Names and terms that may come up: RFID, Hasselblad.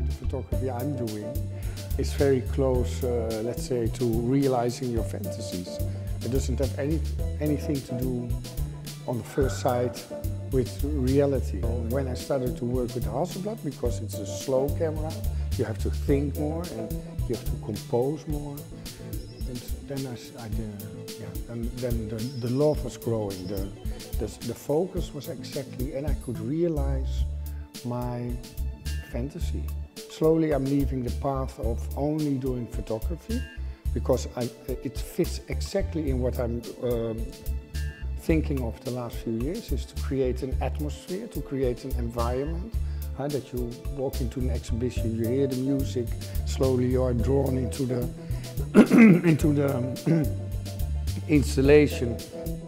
kind of photography I'm doing is very close, let's say, to realizing your fantasies. It doesn't have anything to do on the first sight with reality. When I started to work with Hasselblad, because it's a slow camera, you have to think more and you have to compose more. And then the love was growing. The focus was exactly, and I could realize my fantasy. Slowly I'm leaving the path of only doing photography, because it fits exactly in what I'm thinking of the last few years, is to create an atmosphere, to create an environment, that you walk into an exhibition, you hear the music, slowly you are drawn into the installation.